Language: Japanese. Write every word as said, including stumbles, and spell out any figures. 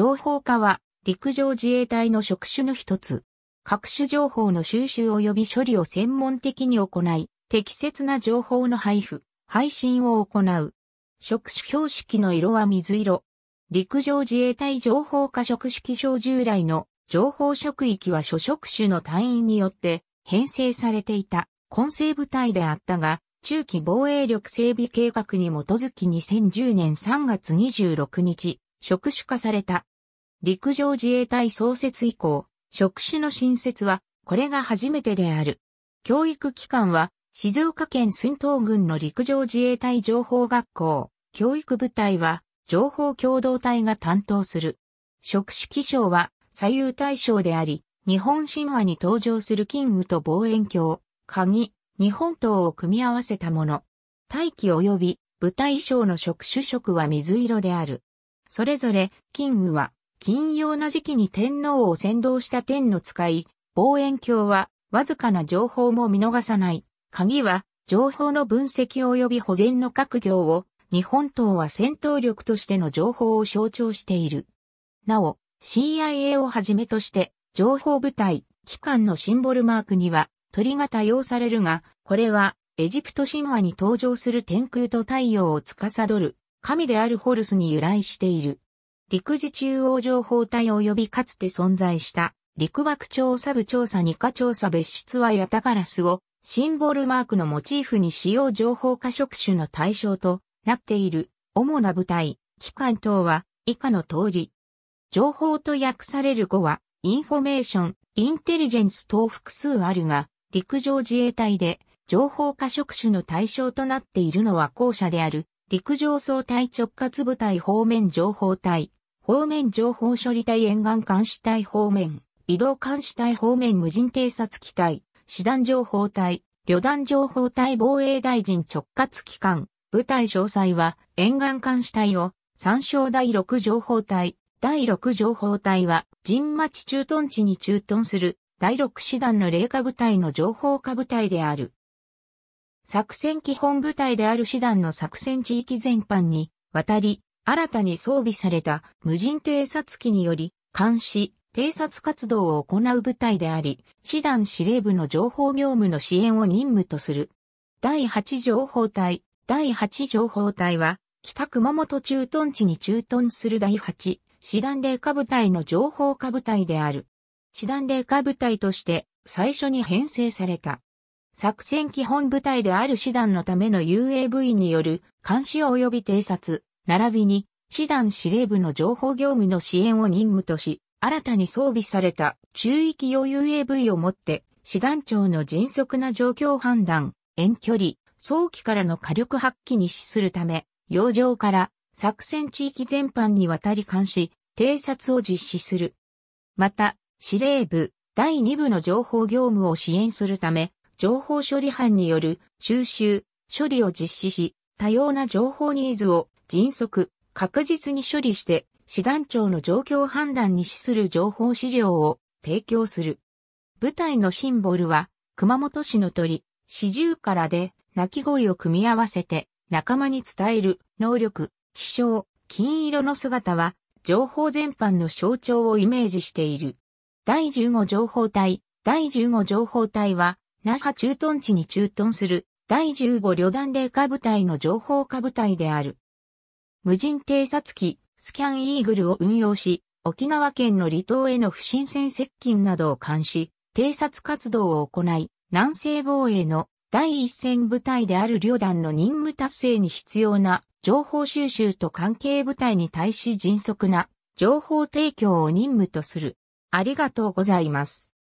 情報課は陸上自衛隊の職種の一つ。各種情報の収集及び処理を専門的に行い、適切な情報の配布、配信を行う。職種標識の色は水色。陸上自衛隊情報課職指揮所従来の情報職域は諸職種の隊員によって編成されていた混成部隊であったが、中期防衛力整備計画に基づきにせんじゅうねんさんがつにじゅうろくにち、職種化された。陸上自衛隊創設以降、職種の新設はこれが初めてである。教育機関は静岡県駿東郡の陸上自衛隊情報学校、教育部隊は情報共同体が担当する。職種記章は左右対称であり、日本神話に登場する金烏と望遠鏡、鍵、日本刀を組み合わせたもの。隊旗及び部隊章の職種色は水色である。それぞれ金烏は禁用な時期に天皇を先導した天の使い、望遠鏡はわずかな情報も見逃さない。鍵は情報の分析及び保全の各業を、日本刀は戦闘力としての情報を象徴している。なお、シーアイエー をはじめとして情報部隊、機関のシンボルマークには鳥が多用されるが、これはエジプト神話に登場する天空と太陽を司る神であるホルスに由来している。陸自中央情報隊及びかつて存在した陸幕調査部調査二課調査別室はヤタガラスをシンボルマークのモチーフに使用情報課職種の対象となっている。主な部隊、機関等は以下の通り。情報と訳される語は、インフォメーション、インテリジェンス等複数あるが、陸上自衛隊で情報課職種の対象となっているのは後者である、陸上総隊直轄部隊方面情報隊、方面情報処理隊沿岸監視隊方面、移動監視隊方面無人偵察機隊、師団情報隊、旅団情報隊防衛大臣直轄機関、部隊詳細は沿岸監視隊を参照だいろく情報隊。だいろく情報隊は、神町駐屯地に駐屯する、だいろく師団の零課部隊の情報課部隊である。作戦基本部隊である師団の作戦地域全般に、渡り、新たに装備された無人偵察機により、監視、偵察活動を行う部隊であり、師団司令部の情報業務の支援を任務とする。だいはち情報隊、だいはち情報隊は、北熊本駐屯地に駐屯するだいはち、師団零課部隊の情報課部隊である。師団零課部隊として最初に編成された。作戦基本部隊である師団のための ユーエーブイ による監視及び偵察、並びに師団司令部の情報業務の支援を任務とし、新たに装備された中域用 ユーエーブイ をもって、師団長の迅速な状況判断、遠距離、早期からの火力発揮に資するため、洋上から、作戦地域全般にわたり監視、偵察を実施する。また、司令部、だいに部の情報業務を支援するため、情報処理班による収集、処理を実施し、多様な情報ニーズを迅速、確実に処理して、師団長の状況判断に資する情報資料を提供する。部隊のシンボルは、熊本市の鳥、シジュウカラで、鳴き声を組み合わせて、仲間に伝える能力。飛翔、金色の姿は、情報全般の象徴をイメージしている。だいじゅうご情報隊、だいじゅうご情報隊は、那覇駐屯地に駐屯する、だいじゅうご旅団零課部隊の情報課部隊である。無人偵察機、スキャンイーグルを運用し、沖縄県の離島への不審船接近などを監視、偵察活動を行い、南西防衛の第一線部隊である旅団の任務達成に必要な、情報収集と関係部隊に対し迅速な情報提供を任務とする。ありがとうございます。